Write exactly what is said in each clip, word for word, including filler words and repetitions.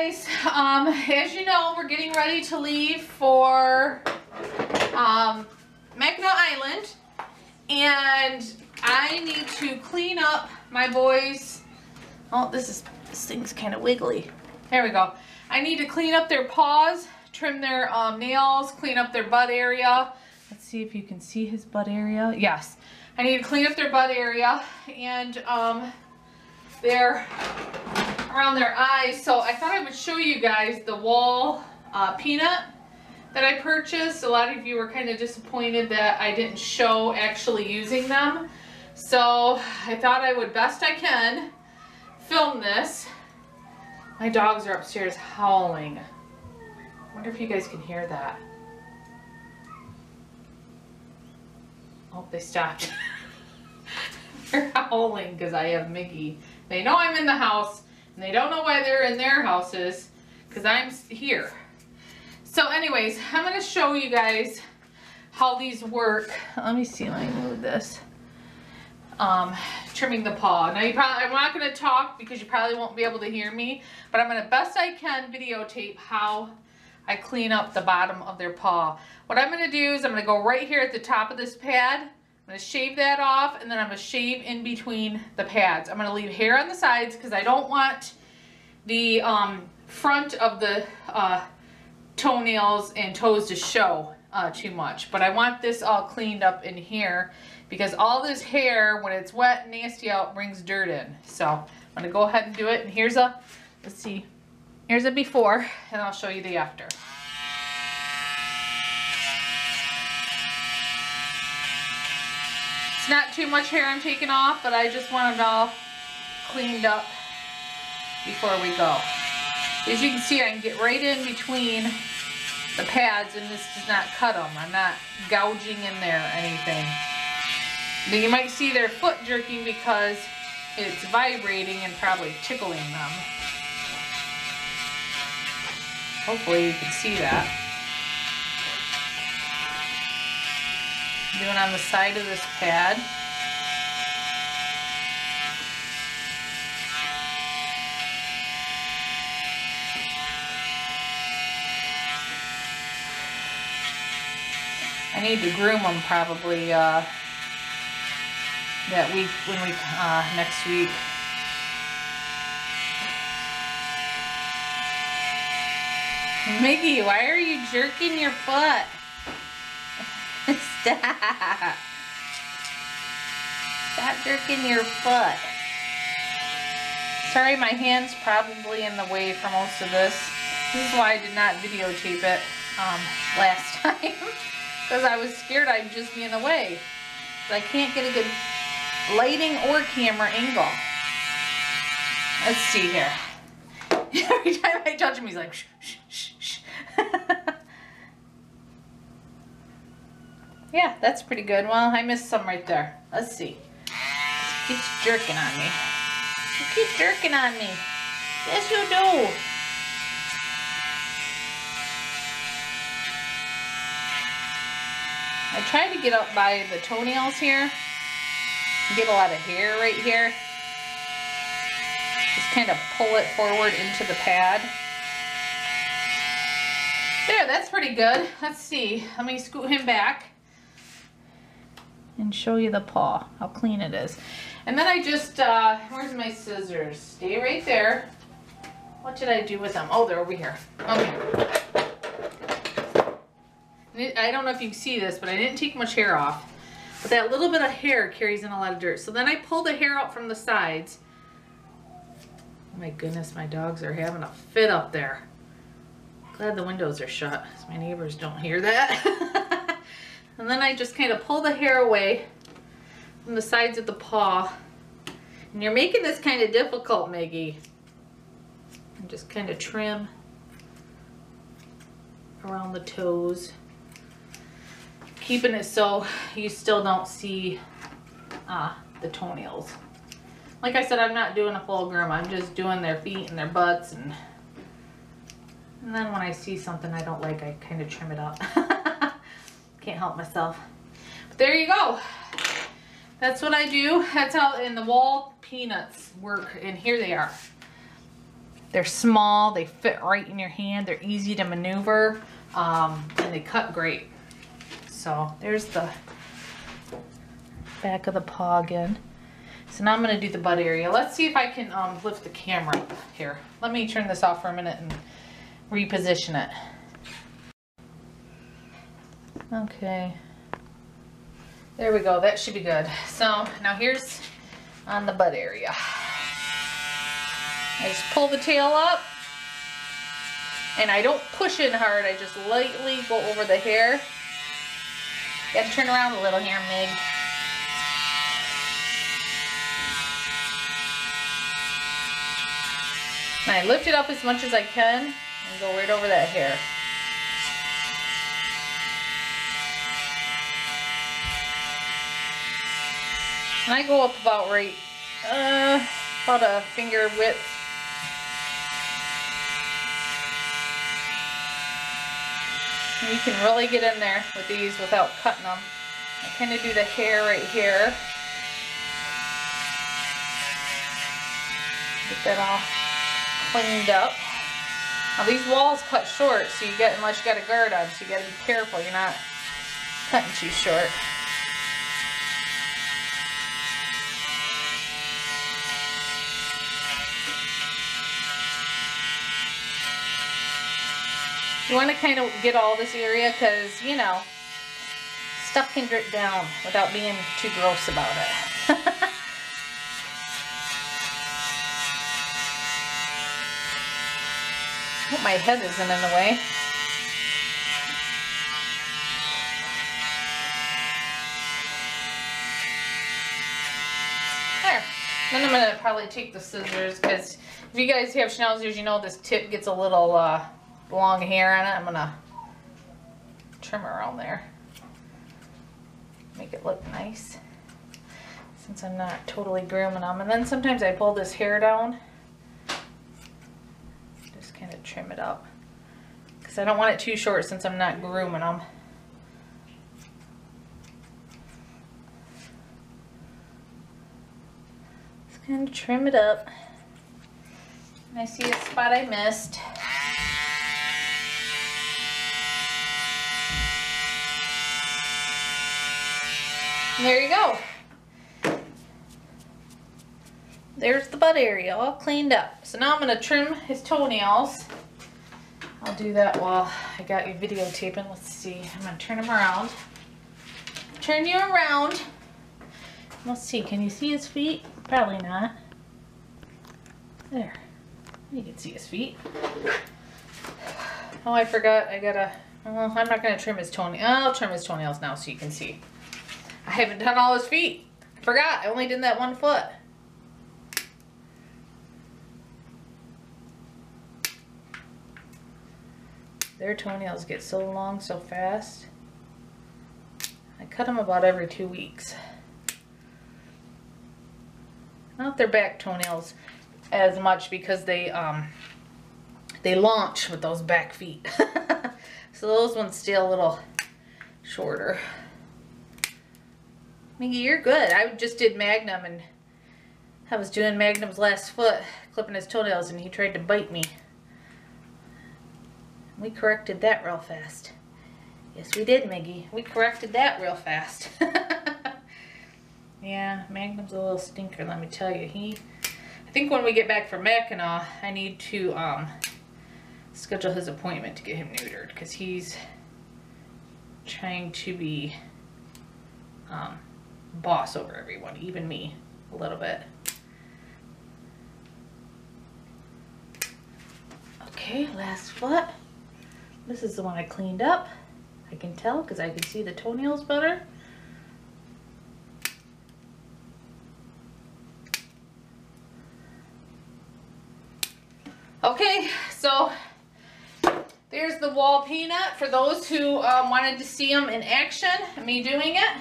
guys, um, as you know, we're getting ready to leave for um, Mackinac Island, and I need to clean up my boys. Oh, this is this thing's kind of wiggly. There we go. I need to clean up their paws, trim their um, nails, clean up their butt area. Let's see if you can see his butt area. Yes, I need to clean up their butt area and um, their around their eyes. So I thought I would show you guys the Wahl uh, Peanut that I purchased. A lot of you were kind of disappointed that I didn't show actually using them. So I thought I would, best I can, film this. My dogs are upstairs howling. I wonder if you guys can hear that. Oh, they stopped. They're howling because I have Mickey. They know I'm in the house, and they don't know why they're in their houses because I'm here. So anyways, I'm going to show you guys how these work. Let me see if I can move this. Um, trimming the paw. Now you probably, I'm not going to talk because you probably won't be able to hear me, but I'm going to best I can videotape how I clean up the bottom of their paw. What I'm going to do is I'm going to go right here at the top of this pad. I'm going to shave that off, and then I'm going to shave in between the pads. I'm going to leave hair on the sides because I don't want the um, front of the uh, toenails and toes to show uh, too much, but I want this all cleaned up in here, because all this hair, when it's wet and nasty out, brings dirt in. So I'm going to go ahead and do it. And here's a, let's see, here's a before, and I'll show you the after. It's not too much hair I'm taking off, but I just want it all cleaned up before we go. As you can see, I can get right in between the pads, and this does not cut them. I'm not gouging in there or anything. Now you might see their foot jerking because it's vibrating and probably tickling them. Hopefully you can see that. Do it on the side of this pad. I need to groom them probably uh, that week, when we, uh, next week. Mickey, why are you jerking your foot? Stop. Stop jerking your foot. Sorry, my hand's probably in the way for most of this. This is why I did not videotape it um, last time. Because I was scared I'd just be in the way. I can't get a good lighting or camera angle. Let's see here. Every time I touch him, he's like, shh, shh, shh, shh. Yeah, that's pretty good. Well, I missed some right there. Let's see. It keeps jerking on me. You keep jerking on me. Yes, you do. I tried to get up by the toenails here. Get a lot of hair right here. Just kind of pull it forward into the pad. There, that's pretty good. Let's see. Let me scoot him back and show you the paw, how clean it is. And then I just, uh, where's my scissors? Stay right there. What did I do with them? Oh, they're over here. Okay. I don't know if you can see this, but I didn't take much hair off. But that little bit of hair carries in a lot of dirt. So then I pull the hair out from the sides. Oh my goodness, my dogs are having a fit up there. Glad the windows are shut, so my neighbors don't hear that. And then I just kind of pull the hair away from the sides of the paw. And you're making this kind of difficult, Maggie. And just kind of trim around the toes. Keeping it so you still don't see uh, the toenails. Like I said, I'm not doing a full groom. I'm just doing their feet and their butts. And, and then when I see something I don't like, I kind of trim it up. Can't help myself. But there you go. That's what I do. That's how in the Wahl Peanuts work. And here they are. They're small, they fit right in your hand, they're easy to maneuver, um, and they cut great. So there's the back of the paw again. So now I'm going to do the butt area. Let's see if I can um, lift the camera here. Let me turn this off for a minute and reposition it. Okay. There we go. That should be good. So now here's on the butt area. I just pull the tail up, and I don't push in hard. I just lightly go over the hair. You gotta turn around a little here, Meg. And I lift it up as much as I can and go right over that hair. And I go up about right, uh, about a finger width. You can really get in there with these without cutting them. I kind of do the hair right here. Get that all cleaned up. Now these Wahls cut short, so you get, unless you got a guard on, so you got to be careful you're not cutting too short. You want to kind of get all this area because, you know, stuff can drip down without being too gross about it. I hope my head isn't in the way. There. Then I'm going to probably take the scissors because if you guys have schnauzers, you know this tip gets a little... uh, long hair on it. I'm gonna trim around there, make it look nice since I'm not totally grooming them. And then sometimes I pull this hair down, just kind of trim it up because I don't want it too short since I'm not grooming them. Just kind of trim it up. And I see a spot I missed. There you go. There's the butt area all cleaned up. So now I'm going to trim his toenails. I'll do that while I got you videotaping. Let's see. I'm going to turn him around. Turn you around. Let's see. Can you see his feet? Probably not. There. You can see his feet. Oh, I forgot. I got to... Well, I'm not going to trim his toenails. I'll trim his toenails now so you can see. I haven't done all his feet. I forgot. I only did that one foot. Their toenails get so long so fast. I cut them about every two weeks. Not their back toenails as much because they um they launch with those back feet. So those ones stay a little shorter. Mingy, you're good. I just did Magnum, and I was doing Magnum's last foot, clipping his toenails, and he tried to bite me. We corrected that real fast. Yes, we did, Mingy. We corrected that real fast. Yeah, Magnum's a little stinker, let me tell you. He, I think when we get back from Mackinac, I need to um, schedule his appointment to get him neutered, because he's trying to be... Um, boss over everyone, even me, a little bit. Okay, last foot. This is the one I cleaned up. I can tell because I can see the toenails better. Okay, so there's the Wahl Peanut for those who uh, wanted to see him in action, me doing it.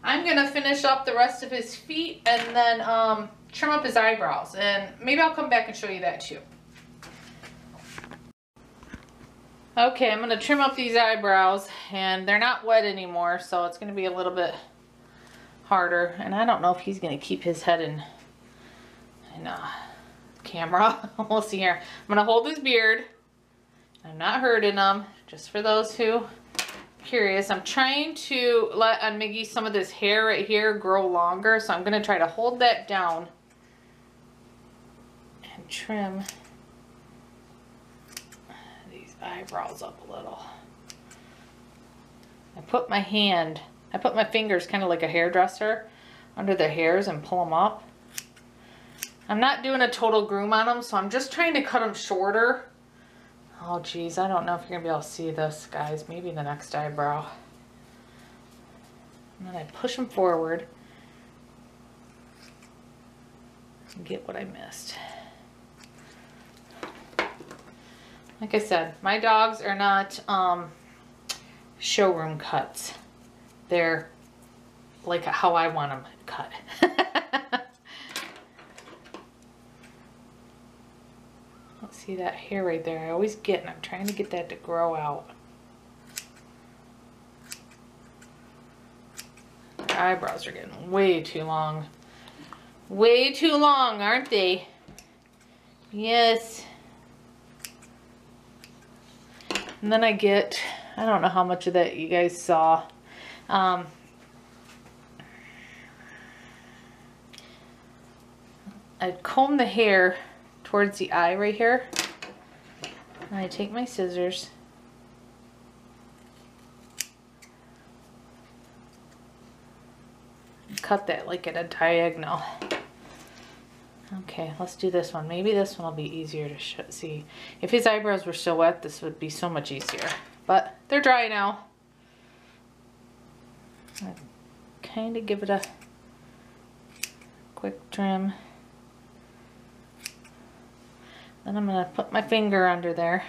I'm going to finish up the rest of his feet and then um, trim up his eyebrows. And maybe I'll come back and show you that too. Okay, I'm going to trim up these eyebrows. And they're not wet anymore, so it's going to be a little bit harder. And I don't know if he's going to keep his head in, in uh, camera. We'll see here. I'm gonna hold his beard. I'm not hurting him, just for those who are curious. I'm trying to let on Miggy some of this hair right here grow longer, so I'm gonna try to hold that down and trim these eyebrows up a little. I put my hand, I put my fingers kind of like a hairdresser under the hairs and pull them up. I'm not doing a total groom on them, so I'm just trying to cut them shorter. Oh geez, I don't know if you're gonna be able to see this, guys. Maybe the next eyebrow. And then I push them forward and get what I missed. Like I said, my dogs are not um, showroom cuts. They're like how I want them cut. See that hair right there? I always get, and I'm trying to get that to grow out. The eyebrows are getting way too long. Way too long, aren't they? Yes. And then I get, I don't know how much of that you guys saw. Um, I'd comb the hair towards the eye right here, and I take my scissors and cut that like at a diagonal. Okay, let's do this one. Maybe this one will be easier to sh see. If his eyebrows were so wet, this would be so much easier, but they're dry now. I kind of give it a quick trim. Then I'm going to put my finger under there.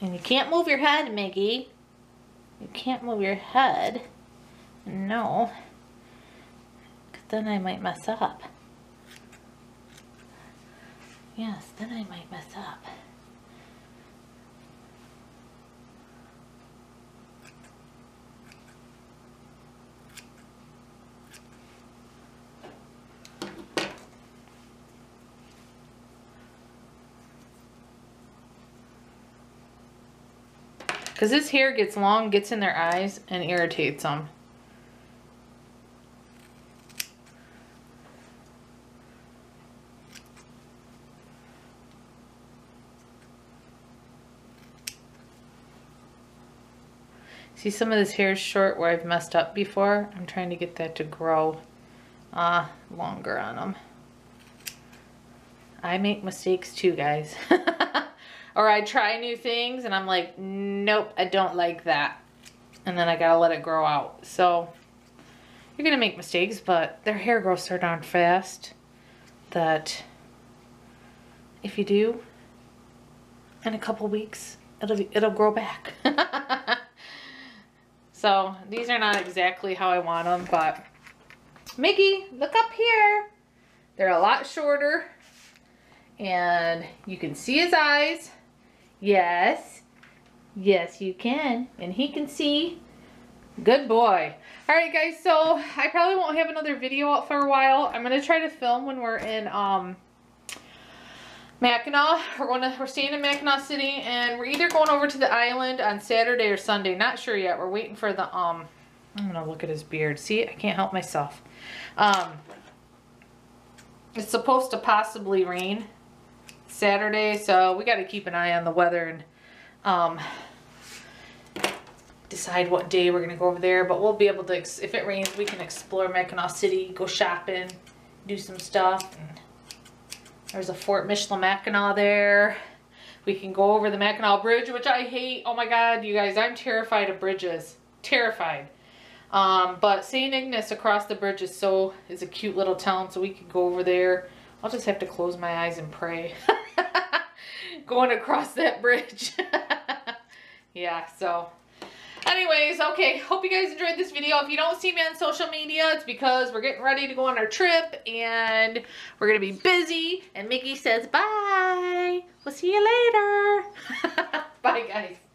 And you can't move your head, Miggy. You can't move your head. No. Because then I might mess up. Yes, then I might mess up. Because this hair gets long, gets in their eyes, and irritates them. See, some of this hair is short where I've messed up before. I'm trying to get that to grow uh, longer on them. I make mistakes too, guys. Or I try new things and I'm like, nope, I don't like that. And then I gotta let it grow out. So you're gonna make mistakes, but their hair grows so darn fast that if you do, in a couple weeks, it'll be, it'll grow back. So these are not exactly how I want them, but Miggy, look up here. They're a lot shorter and you can see his eyes. Yes, yes you can, and he can see. Good boy. All right guys, so I probably won't have another video out for a while. I'm gonna try to film when we're in um Mackinac. We're going to, we're staying in Mackinac City, and we're either going over to the island on Saturday or Sunday. Not sure yet. We're waiting for the um I'm gonna look at his beard. See, I can't help myself. Um it's supposed to possibly rain Saturday, so we got to keep an eye on the weather and um, decide what day we're going to go over there. But we'll be able to, if it rains, we can explore Mackinac City, go shopping, do some stuff. And there's a Fort Michilimackinac there. We can go over the Mackinac Bridge, which I hate. Oh my God, you guys, I'm terrified of bridges. Terrified. Um, but Saint Ignace across the bridge is so, is a cute little town, so we could go over there. I'll just have to close my eyes and pray. Going across that bridge. Yeah, so anyways, okay, hope you guys enjoyed this video. If you don't see me on social media, it's because we're getting ready to go on our trip and we're going to be busy. And Miggy says bye. We'll see you later. Bye guys.